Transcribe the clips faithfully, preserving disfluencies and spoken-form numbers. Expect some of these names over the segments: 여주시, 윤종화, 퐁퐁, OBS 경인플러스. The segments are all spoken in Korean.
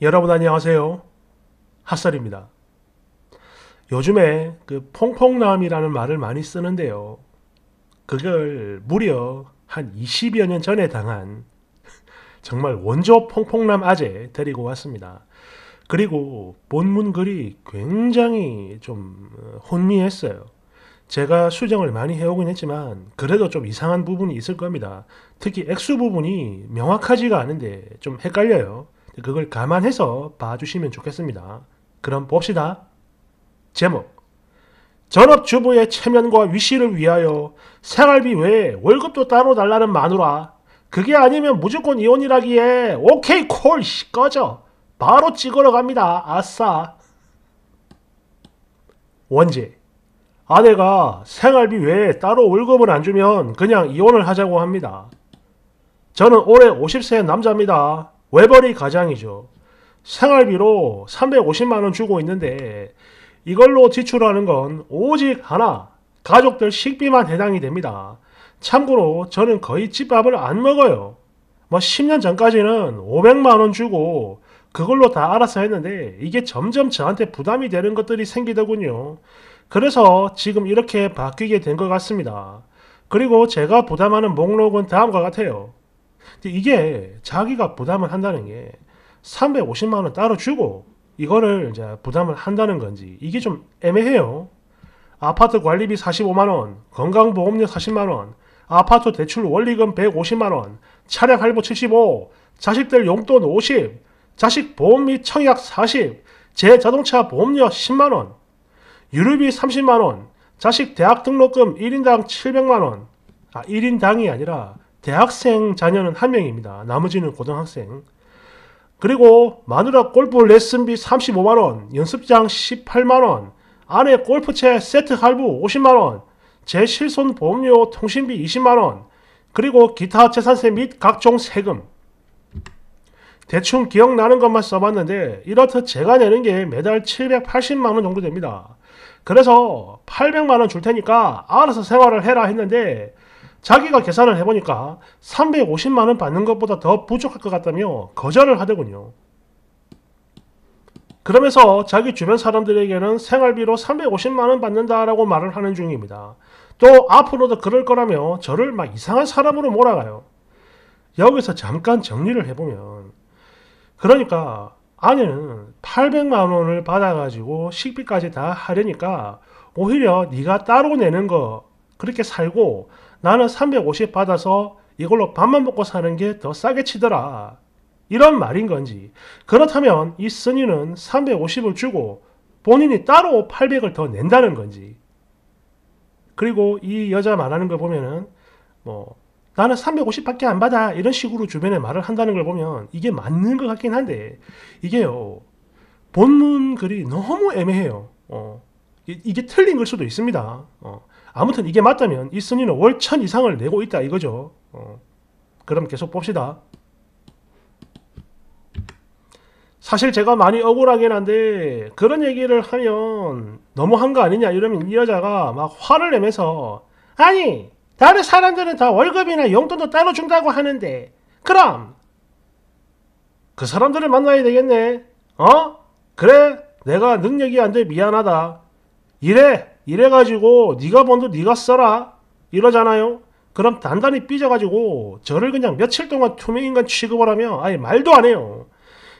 여러분 안녕하세요. 핫설입니다. 요즘에 그 퐁퐁남이라는 말을 많이 쓰는데요. 그걸 무려 한 이십여 년 전에 당한 정말 원조 퐁퐁남 아재 데리고 왔습니다. 그리고 본문 글이 굉장히 좀 혼미했어요. 제가 수정을 많이 해오긴 했지만 그래도 좀 이상한 부분이 있을 겁니다. 특히 액수 부분이 명확하지가 않은데 좀 헷갈려요. 그걸 감안해서 봐주시면 좋겠습니다. 그럼 봅시다. 제목: 전업주부의 체면과 위시를 위하여 생활비 외에 월급도 따로 달라는 마누라. 그게 아니면 무조건 이혼이라기에 오케이 콜 꺼져. 바로 찍으러 갑니다. 아싸. 원제: 아내가 생활비 외에 따로 월급을 안 주면 그냥 이혼을 하자고 합니다. 저는 올해 오십 세 남자입니다. 외벌이 가장이죠. 생활비로 삼백오십만 원 주고 있는데 이걸로 지출하는 건 오직 하나, 가족들 식비만 해당이 됩니다. 참고로 저는 거의 집밥을 안 먹어요. 뭐 십 년 전까지는 오백만 원 주고 그걸로 다 알아서 했는데 이게 점점 저한테 부담이 되는 것들이 생기더군요. 그래서 지금 이렇게 바뀌게 된 것 같습니다. 그리고 제가 부담하는 목록은 다음과 같아요. 이게 자기가 부담을 한다는 게 삼백오십만 원 따로 주고 이거를 이제 부담을 한다는 건지 이게 좀 애매해요. 아파트 관리비 사십오만 원, 건강보험료 사십만 원, 아파트 대출 원리금 백오십만 원, 차량 할부 칠십오, 자식들 용돈 오십, 자식 보험 및 청약 사십, 제 자동차 보험료 십만 원, 유류비 삼십만 원, 자식 대학 등록금 일 인당 칠백만 원, 아 일 인당이 아니라 대학생 자녀는 한 명입니다. 나머지는 고등학생. 그리고 마누라 골프 레슨비 삼십오만 원, 연습장 십팔만 원, 아내 골프채 세트 할부 오십만 원, 제 실손 보험료 통신비 이십만 원, 그리고 기타 재산세 및 각종 세금. 대충 기억나는 것만 써봤는데 이렇듯 제가 내는 게 매달 칠백팔십만 원 정도 됩니다. 그래서 팔백만 원 줄 테니까 알아서 생활을 해라 했는데 자기가 계산을 해보니까 삼백오십만 원 받는 것보다 더 부족할 것 같다며 거절을 하더군요. 그러면서 자기 주변 사람들에게는 생활비로 삼백오십만 원 받는다라고 말을 하는 중입니다. 또 앞으로도 그럴 거라며 저를 막 이상한 사람으로 몰아가요. 여기서 잠깐 정리를 해보면, 그러니까 아내는 팔백만 원을 받아가지고 식비까지 다 하려니까 오히려 네가 따로 내는 거 그렇게 살고 나는 삼백오십 받아서 이걸로 밥만 먹고 사는 게 더 싸게 치더라, 이런 말인 건지, 그렇다면 이 쓴이는 삼백오십을 주고 본인이 따로 팔백을 더 낸다는 건지. 그리고 이 여자 말하는 걸 보면은 뭐 나는 삼백오십밖에 안 받아, 이런 식으로 주변에 말을 한다는 걸 보면 이게 맞는 것 같긴 한데 이게요, 본문 글이 너무 애매해요. 어. 이게 틀린 걸 수도 있습니다. 어. 아무튼 이게 맞다면 이 쓴이는 월 천 이상을 내고 있다 이거죠. 어. 그럼 계속 봅시다. 사실 제가 많이 억울하긴 한데 그런 얘기를 하면 너무한 거 아니냐 이러면 이 여자가 막 화를 내면서, 아니 다른 사람들은 다 월급이나 용돈도 따로 준다고 하는데 그럼 그 사람들을 만나야 되겠네. 어? 그래, 내가 능력이 안 돼 미안하다. 이래 이래가지고 네가 번도 네가 써라, 이러잖아요. 그럼 단단히 삐져가지고 저를 그냥 며칠 동안 투명인간 취급을 하며 아예 말도 안 해요.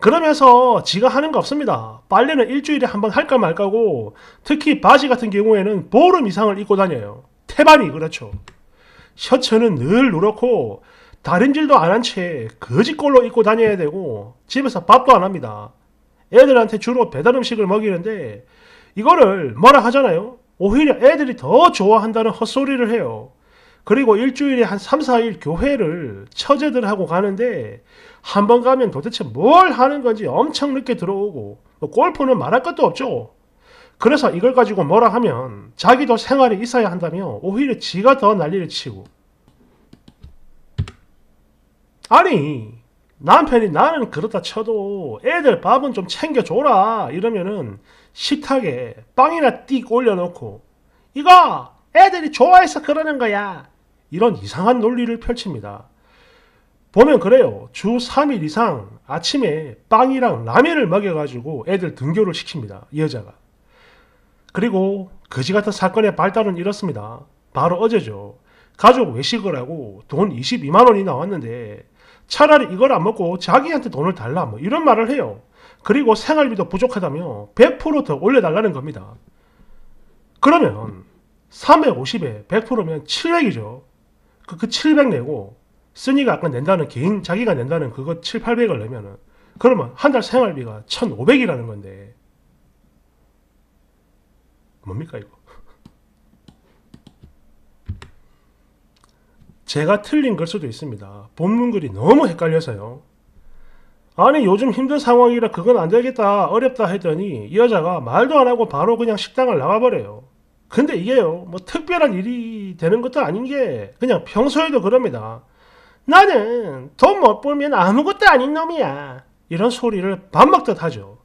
그러면서 지가 하는 거 없습니다. 빨래는 일주일에 한 번 할까 말까고, 특히 바지 같은 경우에는 보름 이상을 입고 다녀요. 태반이 그렇죠. 셔츠는 늘 누렇고 다림질도 안 한 채 거지꼴로 입고 다녀야 되고, 집에서 밥도 안 합니다. 애들한테 주로 배달 음식을 먹이는데 이거를 뭐라 하잖아요. 오히려 애들이 더 좋아한다는 헛소리를 해요. 그리고 일주일에 한 삼, 사일 교회를 처제들하고 가는데 한 번 가면 도대체 뭘 하는 건지 엄청 늦게 들어오고, 뭐 골프는 말할 것도 없죠. 그래서 이걸 가지고 뭐라 하면 자기도 생활이 있어야 한다며 오히려 지가 더 난리를 치고. 아니 남편이 나는 그렇다 쳐도 애들 밥은 좀 챙겨줘라 이러면은 식탁에 빵이나 띡 올려놓고 이거 애들이 좋아해서 그러는 거야, 이런 이상한 논리를 펼칩니다. 보면 그래요. 주 삼 일 이상 아침에 빵이랑 라면을 먹여가지고 애들 등교를 시킵니다. 이 여자가. 그리고 거지같은 사건의 발단은 이렇습니다. 바로 어제죠. 가족 외식을 하고 돈 이십이만 원이 나왔는데 차라리 이걸 안 먹고 자기한테 돈을 달라 뭐 이런 말을 해요. 그리고 생활비도 부족하다며 백 퍼센트 더 올려달라는 겁니다. 그러면 삼백오십에 백 퍼센트면 칠백이죠. 그, 그 칠백 내고 쓰니가 아까 낸다는 개인 자기가 낸다는 그거 칠팔백을 내면은 그러면 한 달 생활비가 천오백이라는 건데 뭡니까 이거? 제가 틀린 걸 수도 있습니다. 본문 글이 너무 헷갈려서요. 아니 요즘 힘든 상황이라 그건 안 되겠다 어렵다 했더니 이 여자가 말도 안 하고 바로 그냥 식당을 나가버려요. 근데 이게요 뭐 특별한 일이 되는 것도 아닌 게 그냥 평소에도 그럽니다. 나는 돈 못 벌면 아무것도 아닌 놈이야 이런 소리를 밥 먹듯 하죠.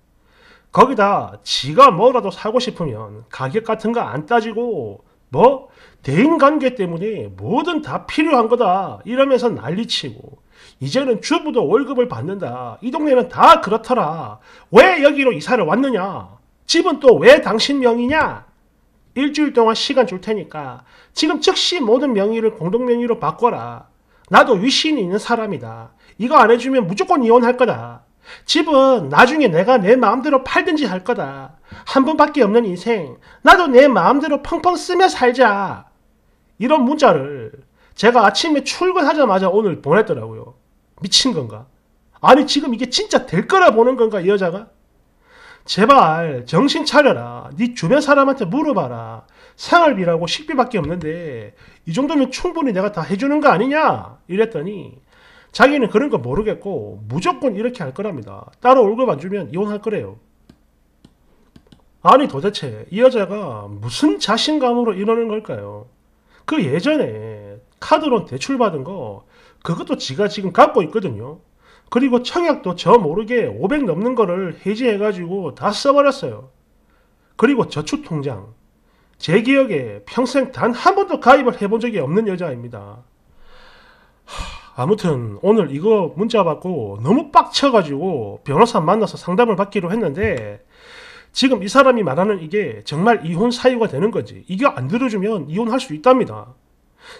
거기다 지가 뭐라도 사고 싶으면 가격 같은 거 안 따지고 뭐 대인관계 때문에 뭐든 다 필요한 거다 이러면서 난리치고 이제는 주부도 월급을 받는다 이 동네는 다 그렇더라 왜 여기로 이사를 왔느냐 집은 또 왜 당신 명의냐 일주일 동안 시간 줄 테니까 지금 즉시 모든 명의를 공동명의로 바꿔라 나도 위신이 있는 사람이다. 이거 안 해주면 무조건 이혼할 거다. 집은 나중에 내가 내 마음대로 팔든지 할 거다. 한 번밖에 없는 인생, 나도 내 마음대로 펑펑 쓰며 살자. 이런 문자를 제가 아침에 출근하자마자 오늘 보냈더라고요. 미친 건가? 아니 지금 이게 진짜 될 거라 보는 건가 이 여자가? 제발 정신 차려라. 네 주변 사람한테 물어봐라. 생활비라고 식비밖에 없는데 이 정도면 충분히 내가 다 해주는 거 아니냐? 이랬더니 자기는 그런 거 모르겠고 무조건 이렇게 할 거랍니다. 따로 월급 안 주면 이혼할 거래요. 아니 도대체 이 여자가 무슨 자신감으로 이러는 걸까요? 그 예전에 카드론 대출받은 거 그것도 지가 지금 갖고 있거든요. 그리고 청약도 저 모르게 오백 넘는 거를 해지해가지고 다 써버렸어요. 그리고 저축통장. 제 기억에 평생 단 한 번도 가입을 해본 적이 없는 여자입니다. 하, 아무튼 오늘 이거 문자 받고 너무 빡쳐가지고 변호사 만나서 상담을 받기로 했는데 지금 이 사람이 말하는 이게 정말 이혼 사유가 되는 거지. 이거 안 들어주면 이혼할 수 있답니다.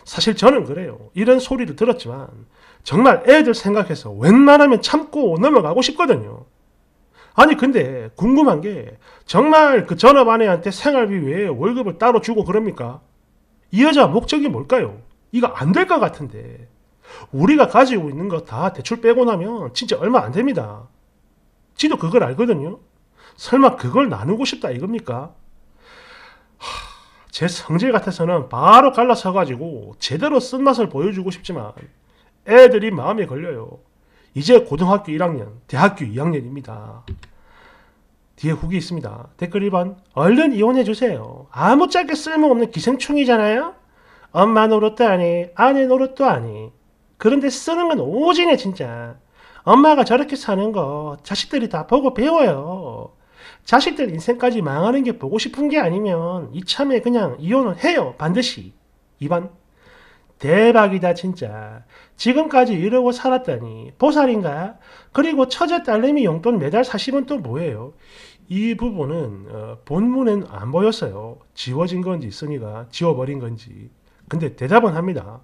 사실 저는 그래요. 이런 소리를 들었지만 정말 애들 생각해서 웬만하면 참고 넘어가고 싶거든요. 아니 근데 궁금한 게 정말 그 전업 아내한테 생활비 외에 월급을 따로 주고 그럽니까? 이 여자 목적이 뭘까요? 이거 안 될 것 같은데 우리가 가지고 있는 거 다 대출 빼고 나면 진짜 얼마 안 됩니다. 지도 그걸 알거든요. 설마 그걸 나누고 싶다 이겁니까? 하... 제 성질 같아서는 바로 갈라서가지고 제대로 쓴맛을 보여주고 싶지만 애들이 마음에 걸려요. 이제 고등학교 일 학년, 대학교 이 학년입니다. 뒤에 후기 있습니다. 댓글 일 번 얼른 이혼해주세요. 아무 짝에 쓸모없는 기생충이잖아요. 엄마 노릇도 아니, 아내 노릇도 아니. 그런데 쓰는 건 오지네 진짜. 엄마가 저렇게 사는 거 자식들이 다 보고 배워요. 자식들 인생까지 망하는 게 보고 싶은 게 아니면 이참에 그냥 이혼을 해요. 반드시. 이 번 대박이다 진짜. 지금까지 이러고 살았다니. 보살인가? 그리고 처제 딸내미 용돈 매달 사십은 또 뭐예요? 이 부분은 어, 본문엔 안 보였어요. 지워진 건지 있으니까 지워버린 건지. 근데 대답은 합니다.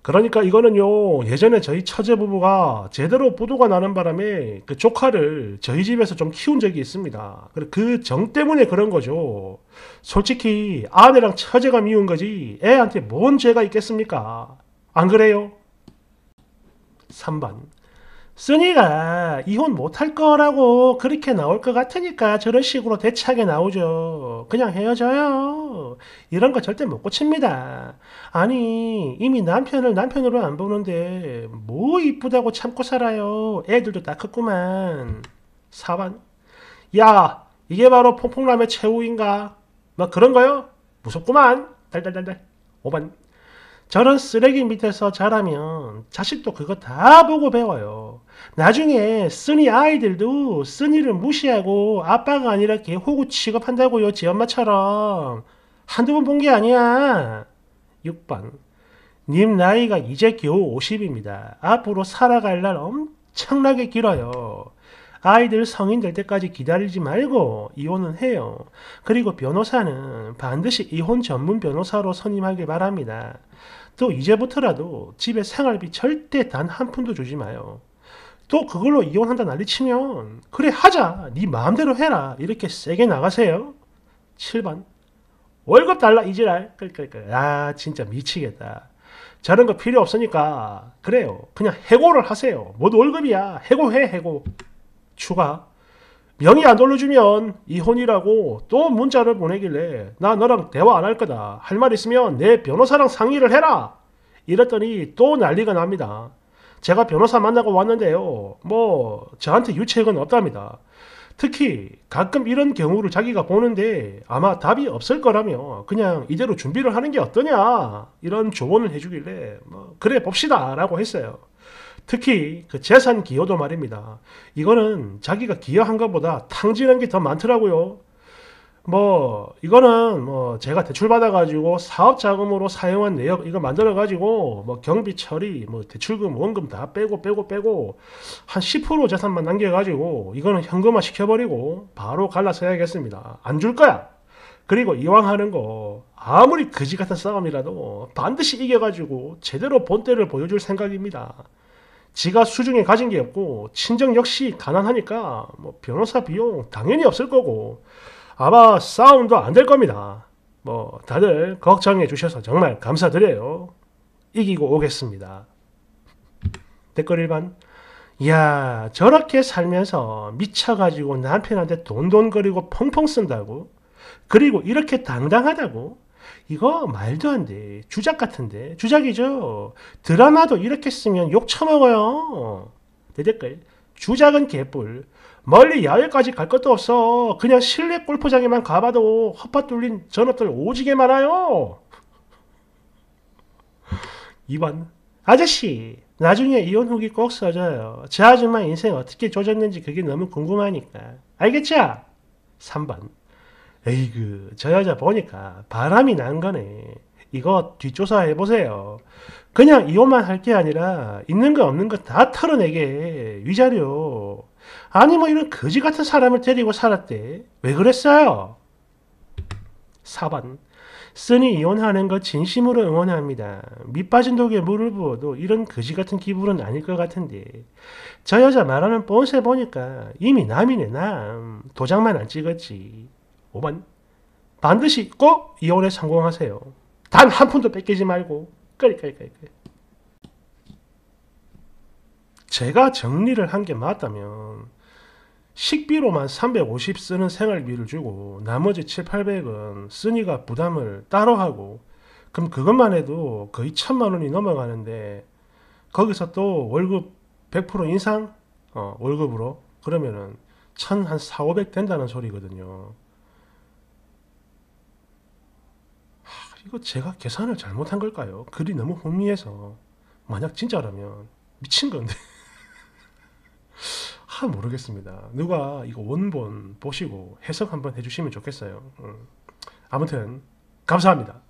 그러니까 이거는요 예전에 저희 처제부부가 제대로 부도가 나는 바람에 그 조카를 저희 집에서 좀 키운 적이 있습니다. 그 정 때문에 그런 거죠. 솔직히 아내랑 처제가 미운 거지 애한테 뭔 죄가 있겠습니까? 안 그래요? 삼 번 쓰니가 이혼 못할 거라고 그렇게 나올 것 같으니까 저런 식으로 대차게 나오죠. 그냥 헤어져요. 이런 거 절대 못 고칩니다. 아니 이미 남편을 남편으로 안 보는데 뭐 이쁘다고 참고 살아요. 애들도 다 컸구만. 사 번 야 이게 바로 퐁퐁남의 최후인가? 막 그런 거요? 무섭구만. 달달달달. 오 번 저런 쓰레기 밑에서 자라면 자식도 그거 다 보고 배워요. 나중에 쓰니 아이들도 쓰니를 무시하고 아빠가 아니라 개호구 취급한다고요. 지 엄마처럼. 한두 번 본 게 아니야. 육 번 님 나이가 이제 겨우 오십입니다. 앞으로 살아갈 날 엄청나게 길어요. 아이들 성인 될 때까지 기다리지 말고 이혼은 해요. 그리고 변호사는 반드시 이혼 전문 변호사로 선임하길 바랍니다. 또 이제부터라도 집에 생활비 절대 단 한 푼도 주지 마요. 또 그걸로 이혼한다 난리치면 그래 하자, 네 마음대로 해라 이렇게 세게 나가세요. 칠 번 월급 달라 이 지랄. 아 진짜 미치겠다. 저런 거 필요 없으니까 그래요, 그냥 해고를 하세요. 모두 월급이야, 해고해 해고. 추가, 명의 안 돌려주면 이혼이라고 또 문자를 보내길래 나 너랑 대화 안 할 거다, 할 말 있으면 내 변호사랑 상의를 해라 이랬더니 또 난리가 납니다. 제가 변호사 만나고 왔는데요, 뭐 저한테 유책은 없답니다. 특히 가끔 이런 경우를 자기가 보는데 아마 답이 없을 거라며 그냥 이대로 준비를 하는 게 어떠냐 이런 조언을 해주길래 뭐 그래 봅시다 라고 했어요. 특히 그 재산 기여도 말입니다. 이거는 자기가 기여한 것보다 탕진한 게 더 많더라고요. 뭐 이거는 뭐 제가 대출 받아 가지고 사업 자금으로 사용한 내역 이거 만들어 가지고 뭐 경비 처리 뭐 대출금 원금 다 빼고 빼고 빼고 한 십 퍼센트 재산만 남겨 가지고 이거는 현금화 시켜 버리고 바로 갈라서야겠습니다. 안 줄 거야. 그리고 이왕 하는 거 아무리 거지 같은 싸움이라도 반드시 이겨 가지고 제대로 본때를 보여줄 생각입니다. 지가 수중에 가진 게 없고 친정 역시 가난하니까 뭐 변호사 비용 당연히 없을 거고 아마 싸움도 안 될 겁니다. 뭐 다들 걱정해 주셔서 정말 감사드려요. 이기고 오겠습니다. 댓글 일 번 이야 저렇게 살면서 미쳐가지고 남편한테 돈돈거리고 퐁퐁 쓴다고? 그리고 이렇게 당당하다고? 이거 말도 안 돼. 주작 같은데. 주작이죠. 드라마도 이렇게 쓰면 욕 처먹어요. 내 댓글. 주작은 개뿔. 멀리 야외까지 갈 것도 없어. 그냥 실내 골프장에만 가봐도 허파 뚫린 전업들 오지게 많아요. 이 번. 아저씨. 나중에 이혼 후기 꼭 써줘요. 저 아줌마 인생 어떻게 조졌는지 그게 너무 궁금하니까. 알겠죠? 삼 번. 에이그 저 여자 보니까 바람이 난 거네. 이거 뒷조사해보세요. 그냥 이혼만 할 게 아니라 있는 거 없는 거 다 털어내게 위자료. 아니 뭐 이런 거지 같은 사람을 데리고 살았대. 왜 그랬어요? 사 번 쓰니 이혼하는 거 진심으로 응원합니다. 밑 빠진 독에 물을 부어도 이런 거지 같은 기분은 아닐 것 같은데 저 여자 말하는 뻔세 보니까 이미 남이네 남. 도장만 안 찍었지. 오 번 반드시 꼭 이혼에 성공하세요. 단 한 푼도 뺏기지 말고. 끌끌끌끌. 제가 정리를 한 게 맞다면 식비로만 삼백오십 쓰는 생활비를 주고 나머지 칠팔백은 쓰니가 부담을 따로 하고 그럼 그것만 해도 거의 천만 원이 넘어가는데 거기서 또 월급 백 퍼센트 인상? 어, 월급으로? 그러면은 천 한 사오백 된다는 소리거든요. 이거 제가 계산을 잘못한 걸까요? 글이 너무 혼미해서. 만약 진짜라면 미친 건데. 아, 모르겠습니다. 누가 이거 원본 보시고 해석 한번 해주시면 좋겠어요. 음. 아무튼 감사합니다.